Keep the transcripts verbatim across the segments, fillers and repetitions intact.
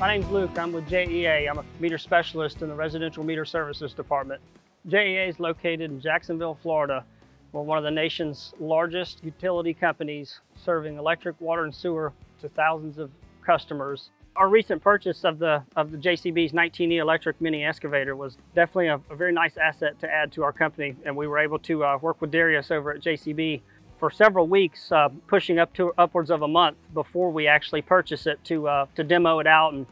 My name's Luke. I'm with J E A. I'm a meter specialist in the Residential Meter Services Department. J E A is located in Jacksonville, Florida. We're one of the nation's largest utility companies, serving electric, water, and sewer to thousands of customers. Our recent purchase of the, of the J C B's nineteen E electric mini excavator was definitely a, a very nice asset to add to our company, and we were able to uh, work with Darius over at J C B for several weeks, uh, pushing up to upwards of a month before we actually purchase it to, uh, to demo it out. And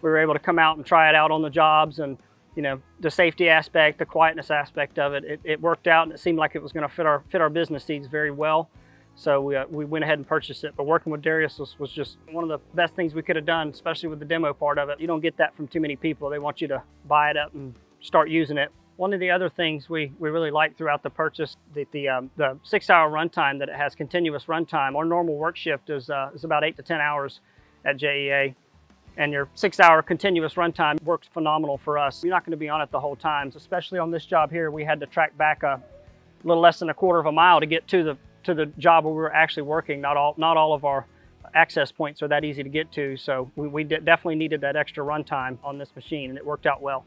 we were able to come out and try it out on the jobs, and you know, the safety aspect, the quietness aspect of it, it, it worked out, and it seemed like it was going to fit our, fit our business needs very well. So we, uh, we went ahead and purchased it. But working with Darius was, was just one of the best things we could have done, especially with the demo part of it. You don't get that from too many people. They want you to buy it up and start using it. One of the other things we, we really liked throughout the purchase, that the, um, the six hour runtime that it has, continuous runtime. Our normal work shift is, uh, is about eight to ten hours at J E A. And your six hour continuous runtime works phenomenal for us. You're not gonna be on it the whole time, especially on this job here. We had to track back a little less than a quarter of a mile to get to the, to the job where we were actually working. Not all, not all of our access points are that easy to get to. So we, we definitely needed that extra runtime on this machine, and it worked out well.